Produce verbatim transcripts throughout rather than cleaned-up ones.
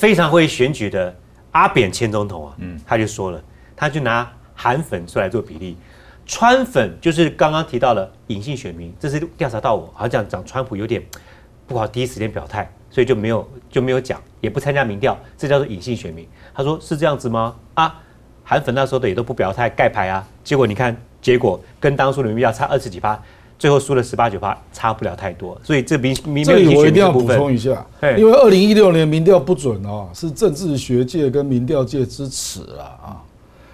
非常会选举的阿扁前总统啊，嗯，他就说了，他就拿韩粉出来做比例，川粉就是刚刚提到了隐性选民，这是调查到我，好像讲川普有点不好，第一时间表态，所以就没有就没有讲，也不参加民调，这叫做隐性选民。他说是这样子吗？啊，韩粉那时候的也都不表态盖牌啊，结果你看结果跟当初的民调差二十几趴。最后输了十八九趴，差不了太多，所以这民民这里我一定要补充一下，因为二零一六年民调不准哦，是政治学界跟民调界之耻了啊，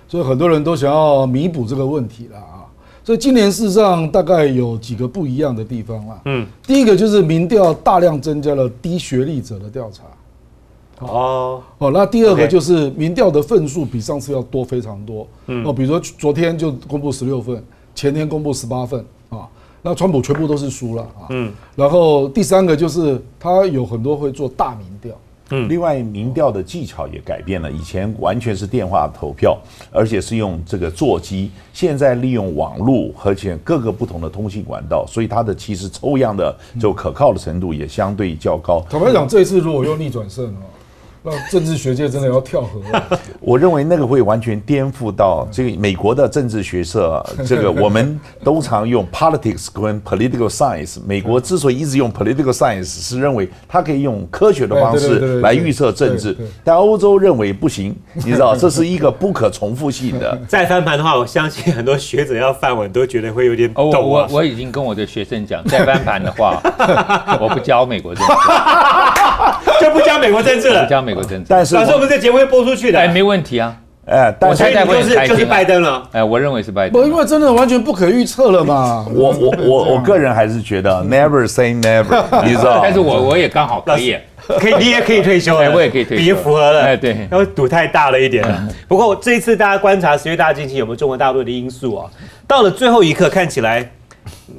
所以很多人都想要弥补这个问题了啊，所以今年事实上大概有几个不一样的地方啦，嗯，第一个就是民调大量增加了低学历者的调查，哦哦，那第二个就是民调的份数比上次要多非常多，嗯，哦，比如说昨天就公布十六份，前天公布十八份啊。那川普全部都是输了啊，嗯，然后第三个就是他有很多会做大民调，嗯，另外民调的技巧也改变了，以前完全是电话投票，而且是用这个座机，现在利用网络和且各个不同的通信管道，所以它的其实抽样的就可靠的程度也相对较高。坦白讲，这一次如果又逆转胜哦。那政治学界真的要跳河了。我认为那个会完全颠覆到这个美国的政治学社。这个我们都常用 politics 跟 political science。美国之所以一直用 political science， 是认为它可以用科学的方式来预测政治，但欧洲认为不行。你知道，这是一个不可重复性的。再翻盘的话，我相信很多学者要翻我都觉得会有点抖、啊哦。我我已经跟我的学生讲，再翻盘的话，我不教美国政治，就不教美国政治了。但是我们这节目会播出去的，哎，没问题啊，哎，但是就是就是拜登了，哎，我认为是拜登，因为真的完全不可预测了嘛。我我我我个人还是觉得 never say never， 你知道？但是我我也刚好可以，可以你也可以退休，哎，我也可以退休，也符合了，哎，对，要赌太大了一点了。不过这一次大家观察十月大惊奇有没有中国大陆的因素啊？到了最后一刻，看起来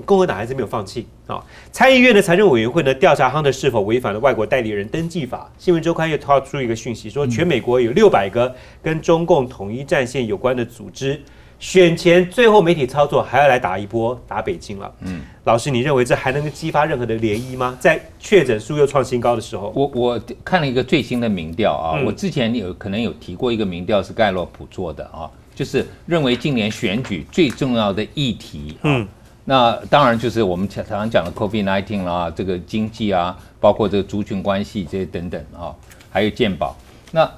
共和党还是没有放弃啊！参议院的财政委员会呢调查亨特是否违反了外国代理人登记法。新闻周刊又抛出一个讯息，说全美国有六百个跟中共统一战线有关的组织，选前最后媒体操作还要来打一波打北京了。嗯，老师，你认为这还能激发任何的涟漪吗？在确诊数又创新高的时候，我我看了一个最新的民调啊，嗯、我之前有可能有提过一个民调是盖洛普做的啊，就是认为今年选举最重要的议题、啊，嗯。那当然就是我们常常讲的 COVID 十九 啦、啊，这个经济啊，包括这个族群关系这些等等啊，还有健保。那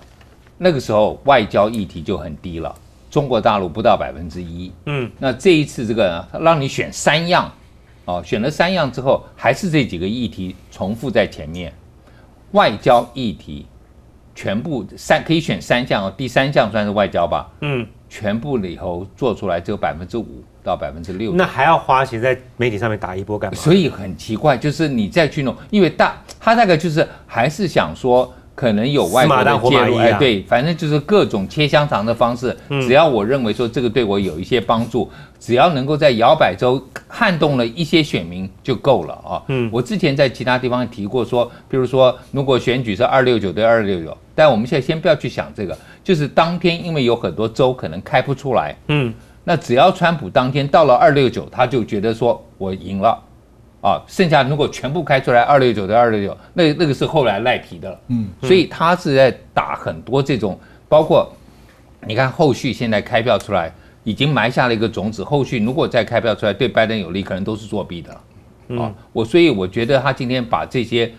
那个时候外交议题就很低了，中国大陆不到百分之一。嗯，那这一次这个让你选三样，哦，选了三样之后，还是这几个议题重复在前面。外交议题全部三可以选三项哦，第三项算是外交吧。嗯。全部里头做出来只有百分之五到百分之六，那还要花钱在媒体上面打一波干嘛？所以很奇怪，就是你再去弄，因为大他大概就是还是想说可能有外国的介入，哎，对，反正就是各种切香肠的方式，只要我认为说这个对我有一些帮助，只要能够在摇摆州撼动了一些选民就够了啊。嗯，我之前在其他地方提过说，比如说如果选举是二六九对二六九，但我们现在先不要去想这个。就是当天，因为有很多州可能开不出来，嗯，那只要川普当天到了二六九，他就觉得说我赢了，啊，剩下如果全部开出来二六九的二六九，那那个是后来赖皮的了，嗯，所以他是在打很多这种，包括你看后续现在开票出来，已经埋下了一个种子，后续如果再开票出来对拜登有利，可能都是作弊的了，嗯、啊，我所以我觉得他今天把这些。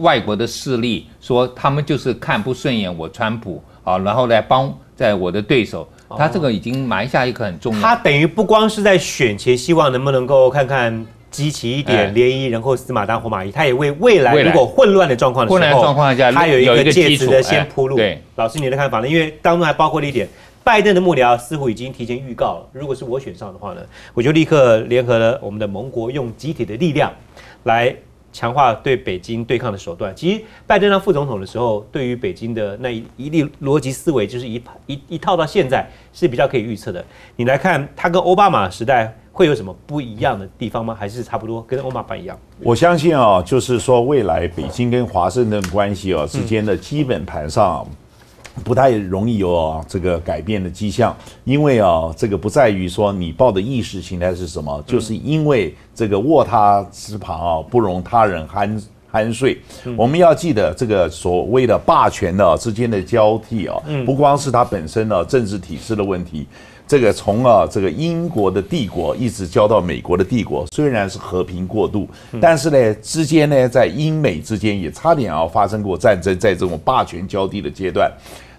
外国的势力说他们就是看不顺眼我川普啊，然后来帮在我的对手，他这个已经埋下一个很重要。他等于不光是在选前希望能不能够看看激起一点涟漪，然后死马当活马医，他也为未来如果混乱的状况的时候，他有一个借此的先铺路。对，老师你的看法呢？因为当中还包括了一点。拜登的幕僚似乎已经提前预告了，如果是我选上的话呢，我就立刻联合了我们的盟国，用集体的力量来。强化对北京对抗的手段。其实拜登当副总统的时候，对于北京的那一粒逻辑思维，就是一一一套到现在是比较可以预测的。你来看，他跟奥巴马时代会有什么不一样的地方吗？还是差不多跟奥巴马一样？我相信啊、哦，就是说未来北京跟华盛顿关系啊、哦、之间的基本盘上。嗯不太容易有、哦、这个改变的迹象，因为啊、哦，这个不在于说你抱的意识形态是什么，就是因为这个卧榻之旁啊、哦，不容他人酣酣睡。嗯、我们要记得这个所谓的霸权呢、啊、之间的交替啊，嗯、不光是它本身呢、啊、政治体制的问题。 这个从啊，这个英国的帝国一直交到美国的帝国，虽然是和平过渡，但是呢，之间呢，在英美之间也差点要发生过战争，在这种霸权交替的阶段。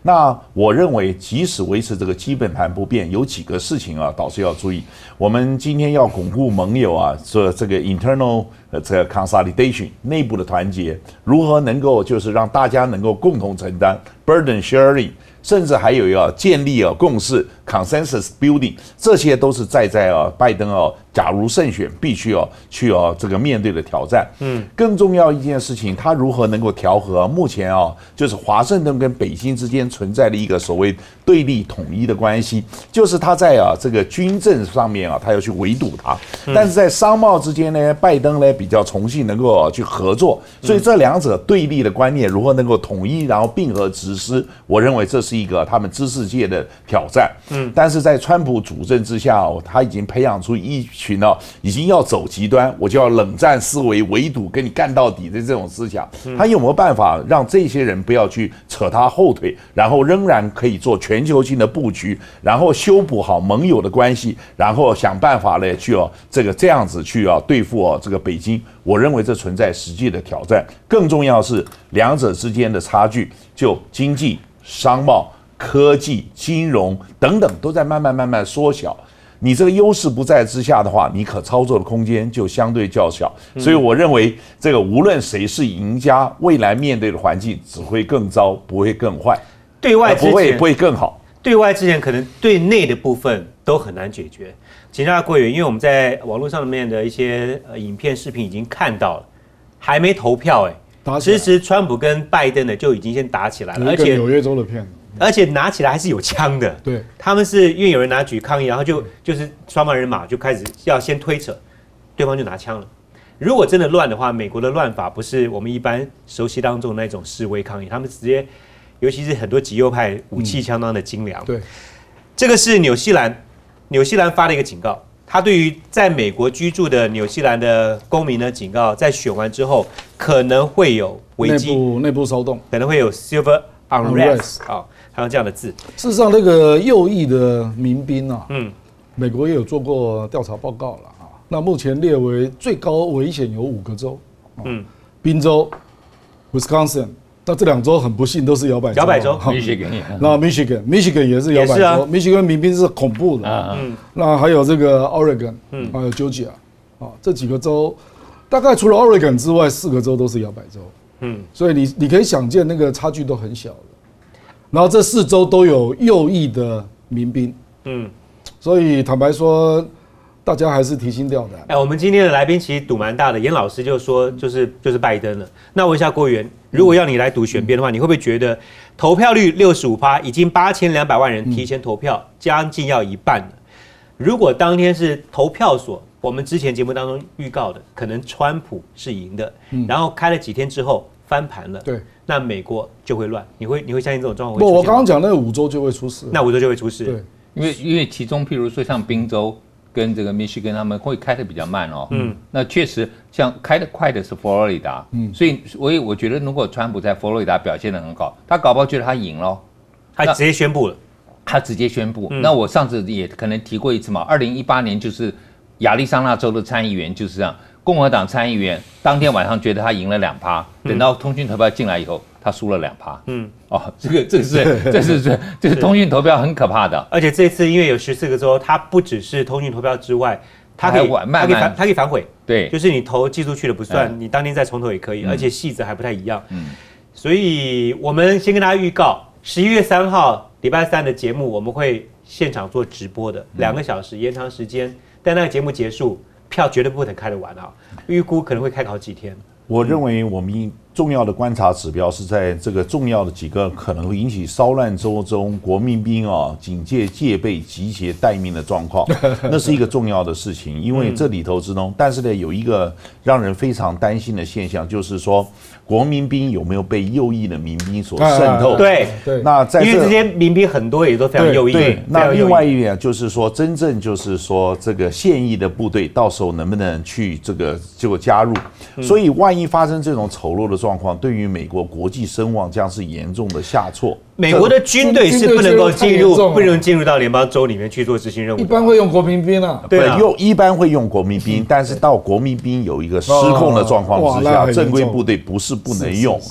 那我认为，即使维持这个基本盘不变，有几个事情啊，倒是要注意。我们今天要巩固盟友啊，这这个 internal 呃这个 consolidation 内部的团结，如何能够就是让大家能够共同承担 burden sharing， 甚至还有要建立啊共识 consensus building， 这些都是在在啊拜登啊假如胜选必须要、啊、去啊这个面对的挑战。嗯，更重要一件事情，他如何能够调和、啊、目前啊就是华盛顿跟北京之间。 存在的一个所谓对立统一的关系，就是他在啊这个军政上面啊，他要去围堵他；但是在商贸之间呢，拜登呢比较重新能够、啊、去合作，所以这两者对立的观念如何能够统一，然后并合实施，我认为这是一个他们知识界的挑战。嗯，但是在川普主政之下、哦，他已经培养出一群哦、啊，已经要走极端，我就要冷战思维、围堵，跟你干到底的这种思想。他有没有办法让这些人不要去扯他后腿？ 然后仍然可以做全球性的布局，然后修补好盟友的关系，然后想办法呢去哦这个这样子去哦对付哦这个北京。我认为这存在实际的挑战。更重要是两者之间的差距，就经济、商贸、科技、金融等等都在慢慢慢慢缩小。 你这个优势不在之下的话，你可操作的空间就相对较小，所以我认为这个无论谁是赢家，未来面对的环境只会更糟，不会更坏。对外之前不会不会更好。对外之前可能对内的部分都很难解决。请大家注意，因为我们在网络上面的一些呃影片、视频已经看到了，还没投票哎，其实川普跟拜登呢就已经先打起来了，而且纽约州的片子。 而且拿起来还是有枪的，对，他们是因为有人拿举抗议，然后就就是双方人马就开始要先推扯，对方就拿枪了。如果真的乱的话，美国的乱法不是我们一般熟悉当中的那种示威抗议，他们直接，尤其是很多极右派武器相当的精良。嗯、对，这个是纽西兰，纽西兰发了一个警告，他对于在美国居住的纽西兰的公民呢警告，在选完之后可能会有危机，内部内部骚动，可能会有 civil unrest 啊。 还有这样的字。事实上，那个右翼的民兵啊，嗯，美国也有做过调查报告了啊。那目前列为最高危险有五个州，啊、嗯，宾州、Wisconsin， 那这两州很不幸都是摇摆州。摇摆州 ，Michigan， 那 Michigan，Michigan 也是摇摆州。啊、Michigan 民兵是恐怖的啊。嗯、那还有这个 Oregon， 嗯，还有 Georgia， 啊，这几个州，大概除了 Oregon 之外，四个州都是摇摆州。嗯，所以你你可以想见，那个差距都很小的。 然后这四周都有右翼的民兵，嗯，所以坦白说，大家还是提心吊胆。哎，我们今天的来宾其实赌蛮大的，严老师就说就是就是拜登了。那我问一下郭元，如果要你来赌选边的话，嗯、你会不会觉得投票率六十五趴，已经八千两百万人提前投票，嗯、将近要一半了。如果当天是投票所，我们之前节目当中预告的，可能川普是赢的，嗯、然后开了几天之后。 翻盘了，对，那美国就会乱，你会你会相信这种状况？不，我刚刚讲那五州就会出事，那五州就会出事，对，因为因为其中譬如说像宾州跟这个密西根他们会开的比较慢哦，嗯，那确实像开的快的是佛罗里达，嗯，所以所以我觉得如果川普在佛罗里达表现得很好，他搞不好觉得他赢了，他直接宣布了，他直接宣布。嗯、那我上次也可能提过一次嘛，二零一八年就是亚利桑那州的参议员就是这样。 共和党参议员当天晚上觉得他赢了两趴，等到通讯投票进来以后，他输了两趴。嗯，哦，这个这是这是这这是通讯投票很可怕的。而且这次因为有十四个州，它不只是通讯投票之外，它可以慢慢它可以反它可以反悔。对，就是你投寄出去的不算，嗯、你当天再重投也可以，而且细则还不太一样。嗯，所以我们先跟大家预告，十一月三号礼拜三的节目我们会现场做直播的，两个小时延长时间，但那个节目结束。 票绝对不能开得完啊，预估可能会开好几天。我认为我们重要的观察指标是在这个重要的几个可能会引起骚乱周中国民兵啊警戒戒备集结待命的状况，那是一个重要的事情，因为这里头之中，但是呢有一个让人非常担心的现象，就是说国民兵有没有被右翼的民兵所渗透？对对。那在因为这些民兵很多也都非常右翼。对。那另外一点就是说，真正就是说这个现役的部队到时候能不能去这个就加入？所以万一发生这种丑陋的状况。状况对于美国国际声望将是严重的下挫。美国的军队是不能够进入，不能进入到联邦州里面去做执行任务。一般会用国民兵啊，对啊，用一般会用国民兵，但是到国民兵有一个失控的状况之下，正规部队不是不能用。